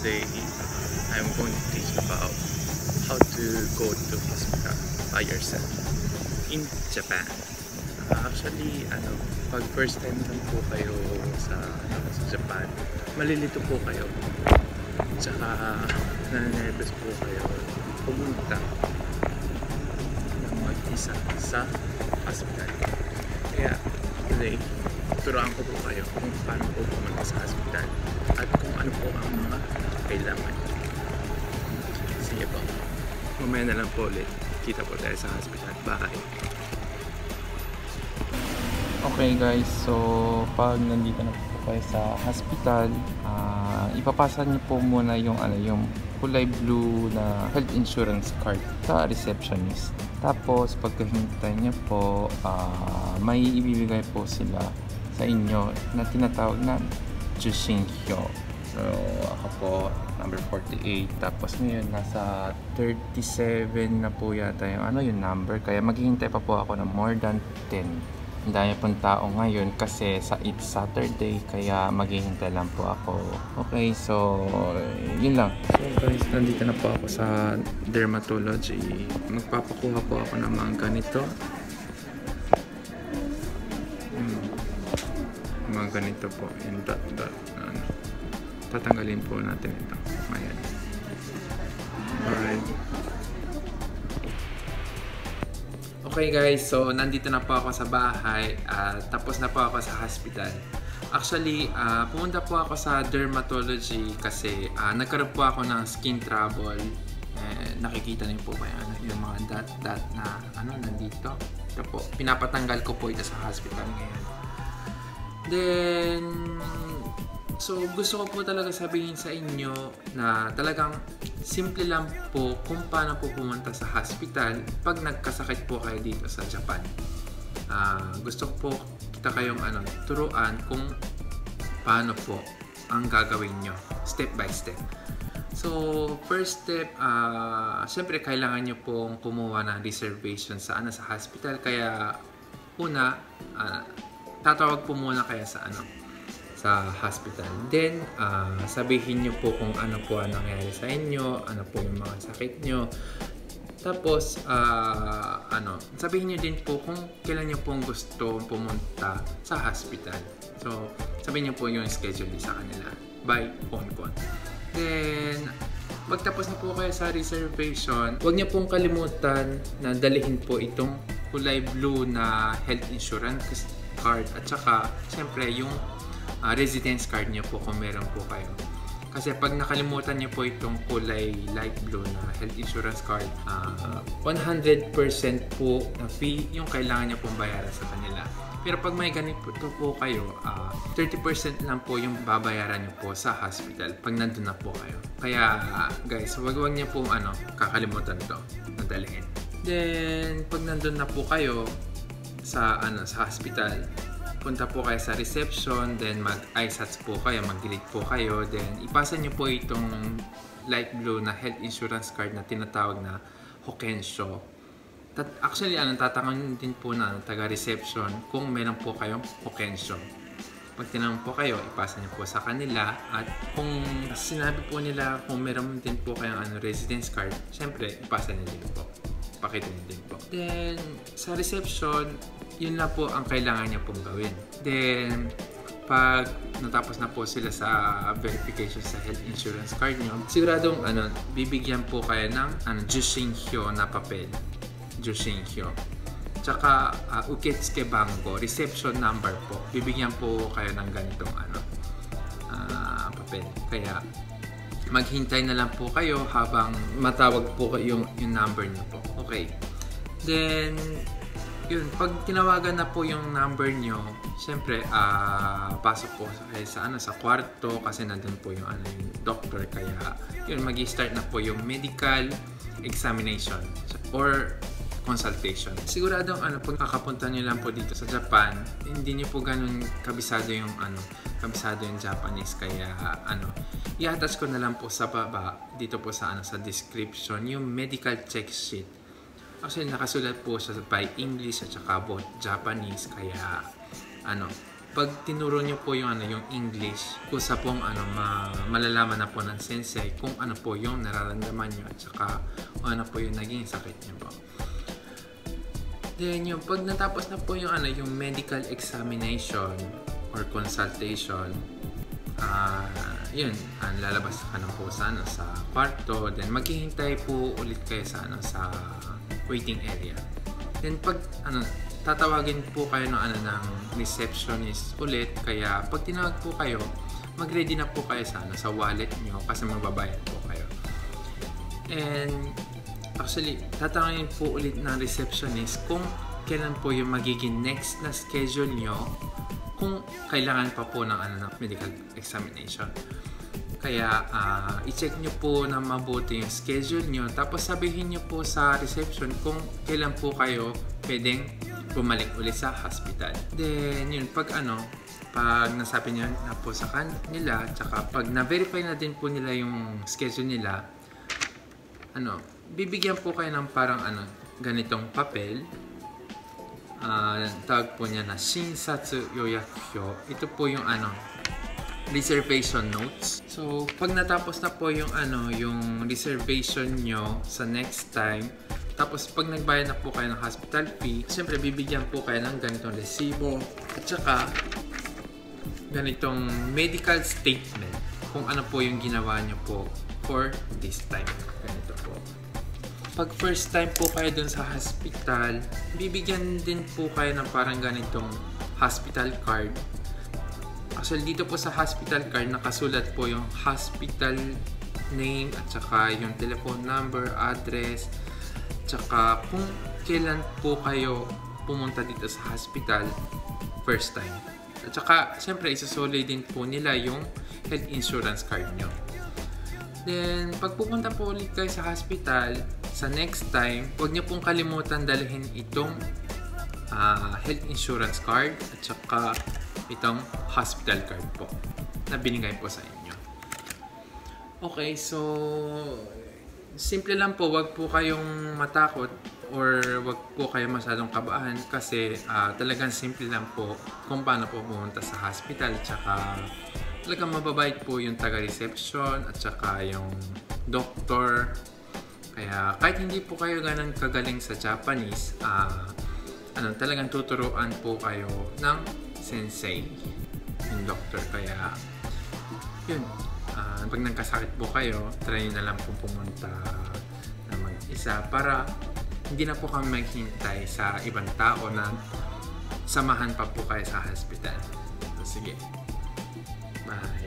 Today I'm going to teach about how to go to hospital by yourself in Japan. Actually, pag first time lang po kayo sa Japan, malilito po kayo. Tsaka nananervous po kayo pumunta ng mag-isa sa hospital. Kaya today, turuan ko po kayo kung paano po pumunta sa hospital at kung ano po ang mga kailangan. Sige po, mamaya na lang po ulit. Kita po tayo sa hospital. Bye! Okay guys, so pag nandito na po kayo sa hospital, ipapasa niyo po muna yung kulay blue na health insurance card sa receptionist. Tapos pagkahintay niyo po, may ibibigay po sila sa inyo na tinatawag na Juxinghyo. So ako po number 48, tapos ngayon nasa 37 na po yata yung number, kaya maghihintay pa po ako ng more than 10. Ang dami pong tao ngayon kasi sa it's Saturday, kaya maghihintay lang po ako. Okay, so yun lang. So guys, nandito na po ako sa dermatology. Magpapakuha po ako ng mga ganito. Ganito po, yung dot tatanggalin po natin ito. Ayan. Alright. Okay guys, so nandito na po ako sa bahay at tapos na po ako sa hospital. Actually, pumunta po ako sa dermatology kasi nagkaroon po ako ng skin trouble. Nakikita niyo po ba yung mga dot na nandito? Ito po, pinapatanggal ko po ito sa hospital ngayon. Then, so gusto ko po talaga sabihin sa inyo na talagang simple lang po kung paano po pumunta sa hospital pag nagkasakit po kayo dito sa Japan. Gusto ko po kita kayong turuan kung paano po ang gagawin nyo step by step. So, first step, syempre kailangan nyo pong kumuha ng reservation sa, sa hospital. Kaya, una, tatawag po muna kayo sa sa hospital. Then sabihin niyo po kung ano po ang nangyari sa inyo, ano po yung mga sakit niyo. Tapos sabihin niyo din po kung kailan niyo pong gusto pumunta sa hospital. So sabihin niyo po yung schedule sa kanila by phone call. Then pagtapos na po kayo sa reservation, huwag niyo pong kalimutan na dalhin po itong kulay blue na health insurance card at saka siyempre yung residence card niyo po kung meron po kayo. Kasi pag nakalimutan niyo po itong kulay light blue na health insurance card, 100% po na fee yung kailangan niyo pong bayaran sa kanila. Pero pag may ganito po kayo, 30% lang po yung babayaran niyo po sa hospital pag nandun na po kayo. Kaya guys, wag niyo po kakalimutan ito na dalhin. Then pag nandun na po kayo sa sa hospital, punta po kayo sa reception, then mag-isats po kayo, mag-delete po kayo, then ipasa niyo po itong light blue na health insurance card na tinatawag na Hokensho. Actually, tatanungin din po na taga-reception kung meron po kayong Hokensho. Pag tinanong po kayo, ipasa niyo po sa kanila at kung sinabi po nila kung meron din po kayong residence card, syempre ipasa niyo din po. Pakita niyo din po. Then, sa reception, yun na po ang kailangan niya pong gawin. Then, pag natapos na po sila sa verification sa health insurance card niyo, siguradong bibigyan po kayo ng Juxinghyo na papel. Juxinghyo. Tsaka Uketsuke Bango, reception number po. Bibigyan po kayo ng ganitong papel. Kaya, maghintay na lang po kayo habang matawag po yung number niyo po. Okay. Then, yun, pag tinawagan na po yung number nyo, syempre, pasok po kayo sa, sa kwarto kasi nandun po yung doctor. Kaya, yun, mag-start na po yung medical examination or consultation. Siguradong pag kakapunta nyo lang po dito sa Japan, hindi nyo po ganun kabisado yung kabisado yung Japanese. Kaya, i-attach ko na lang po sa baba, dito po sa, sa description, yung medical check sheet. Actually, nakasulat po siya by English at saka both Japanese, kaya Pag tinuro niyo po yung, yung English, kusa pong malalaman na po ng sensei kung ano po yung nararamdaman niyo at saka ano po yung naging sakit niyo po. Then yung pag natapos na po yung, yung medical examination or consultation, yun, lalabas ka na po sa kwarto. Then maghihintay po ulit kayo sa waiting area. Then pag tatawagin po kayo ng receptionist ulit, kaya pag tinawag po kayo, mag-ready na po kayo sa wallet nyo kasi magbabayad po kayo. And actually, tatawagin po ulit ng receptionist kung kailan po yung magiging next na schedule nyo kung kailangan pa po ng medical examination. Kaya i-check nyo po na mabuti yung schedule nyo, tapos sabihin nyo po sa reception kung kailan po kayo pwedeng bumalik ulit sa hospital. Then yun, pag nasabi nyo na po sa kanila, tsaka pag na-verify na din po nila yung schedule nila, bibigyan po kayo ng parang ganitong papel. Tawag po niya na shinsatsu yoyakuyo. Ito po yung reservation notes. So, pag natapos na po yung yung reservation nyo sa next time, tapos pag nagbayad na po kayo ng hospital fee, siyempre bibigyan po kayo ng ganitong resibo at saka ganitong medical statement kung ano po yung ginawa nyo po for this time. Ganito po. Pag first time po kayo dun sa hospital, bibigyan din po kayo ng parang ganitong hospital card. Actually, dito po sa hospital card, nakasulat po yung hospital name at saka yung telephone number, address, at saka kung kailan po kayo pumunta dito sa hospital first time. At saka, siyempre, isusoli din po nila yung health insurance card nyo. Then, pag pupunta po ulit kayo sa hospital, sa next time, huwag nyo pong kalimutan dalhin itong health insurance card at saka itong hospital card po na binigay po sa inyo. Okay, so simple lang po, wag po kayong matakot or wag po kayong masyadong kabahan kasi talagang simple lang po kung paano po pumunta sa hospital, tsaka talagang mababait po yung taga-reception at saka yung doctor. Kaya kahit hindi po kayo ganun kagaling sa Japanese, talagang tuturuan po kayo ng sensei, yung doctor. Kaya yun, pag nagkasakit po kayo, try na lang po pumunta na mag-isa para hindi na po kami maghintay sa ibang tao na samahan pa po kayo sa hospital. So, sige. Bye.